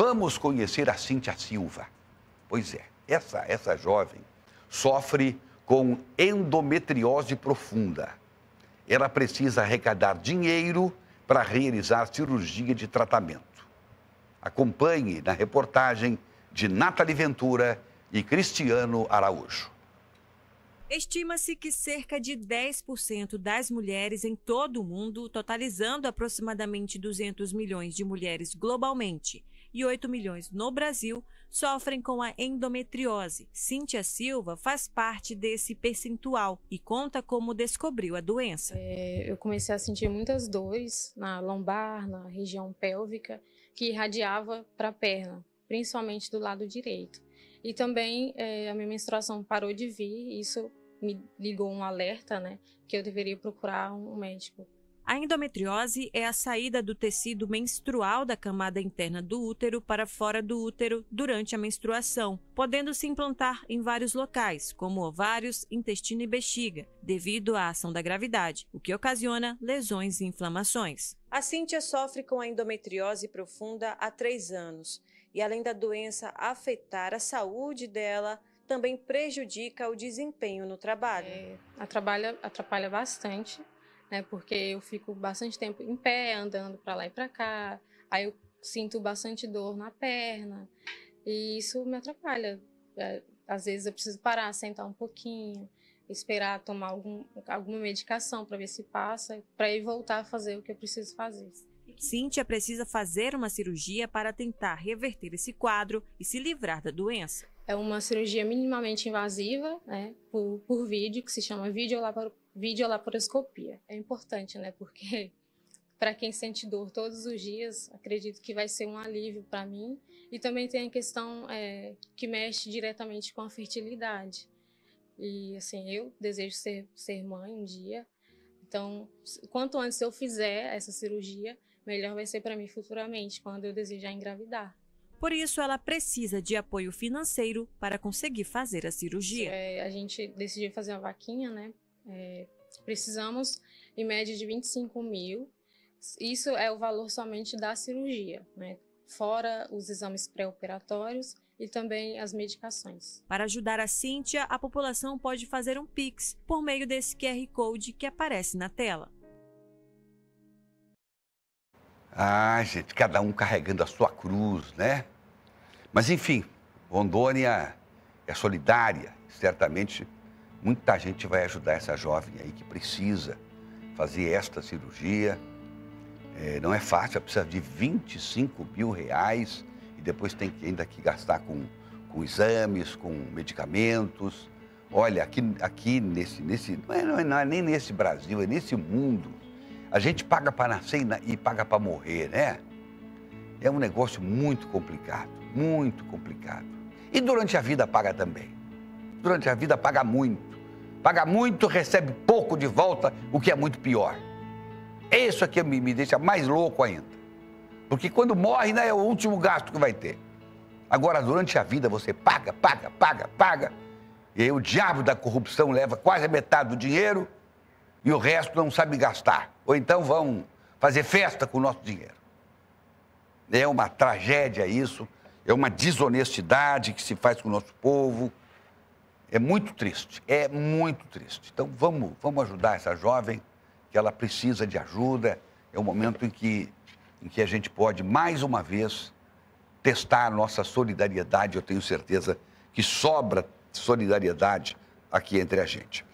Vamos conhecer a Cíntia Silva. Pois é, essa jovem sofre com endometriose profunda. Ela precisa arrecadar dinheiro para realizar cirurgia de tratamento. Acompanhe na reportagem de Natali Ventura e Cristiano Araújo. Estima-se que cerca de 10% das mulheres em todo o mundo, totalizando aproximadamente 200 milhões de mulheres globalmente e 8 milhões no Brasil, sofrem com a endometriose. Cíntia Silva faz parte desse percentual e conta como descobriu a doença. Eu comecei a sentir muitas dores na lombar, na região pélvica, que irradiava para a perna, principalmente do lado direito. E também a minha menstruação parou de vir, isso me ligou um alerta, né, que eu deveria procurar um médico. A endometriose é a saída do tecido menstrual da camada interna do útero para fora do útero durante a menstruação, podendo se implantar em vários locais, como ovários, intestino e bexiga, devido à ação da gravidade, o que ocasiona lesões e inflamações. A Cíntia sofre com a endometriose profunda há 3 anos. E além da doença afetar a saúde dela, também prejudica o desempenho no trabalho. Atrapalha bastante, né? Porque eu fico bastante tempo em pé, andando para lá e para cá. Aí eu sinto bastante dor na perna e isso me atrapalha. Às vezes eu preciso parar, sentar um pouquinho, esperar tomar alguma medicação para ver se passa, para ir voltar a fazer o que eu preciso fazer. Cíntia precisa fazer uma cirurgia para tentar reverter esse quadro e se livrar da doença. É uma cirurgia minimamente invasiva, né, por vídeo, que se chama vídeo laparoscopia. É importante, né, porque para quem sente dor todos os dias, acredito que vai ser um alívio para mim. E também tem a questão que mexe diretamente com a fertilidade. E assim, eu desejo ser mãe um dia. Então, quanto antes eu fizer essa cirurgia, melhor vai ser para mim futuramente, quando eu desejar engravidar. Por isso, ela precisa de apoio financeiro para conseguir fazer a cirurgia. A gente decidiu fazer uma vaquinha, né? Precisamos, em média, de 25 mil. Isso é o valor somente da cirurgia, né? Fora os exames pré-operatórios e também as medicações. Para ajudar a Cíntia, a população pode fazer um Pix por meio desse QR Code que aparece na tela. Ah, gente, cada um carregando a sua cruz, né? Mas, enfim, Rondônia é solidária. Certamente, muita gente vai ajudar essa jovem aí que precisa fazer esta cirurgia. Não é fácil, ela precisa de 25 mil reais e depois tem que ainda que gastar com exames, com medicamentos. Olha, aqui nesse não é nem nesse Brasil, é nesse mundo. A gente paga para nascer e paga para morrer, né? É um negócio muito complicado, muito complicado. E durante a vida paga também. Durante a vida paga muito. Paga muito, recebe pouco de volta, o que é muito pior. Isso aqui me deixa mais louco ainda. Porque quando morre, né, é o último gasto que vai ter. Agora, durante a vida, você paga, paga, paga, paga. E aí o diabo da corrupção leva quase a metade do dinheiro e o resto não sabe gastar. Ou então vão fazer festa com o nosso dinheiro. É uma tragédia isso, é uma desonestidade que se faz com o nosso povo. É muito triste, é muito triste. Então vamos ajudar essa jovem, que ela precisa de ajuda. É um momento em que a gente pode, mais uma vez, testar a nossa solidariedade. Eu tenho certeza que sobra solidariedade aqui entre a gente.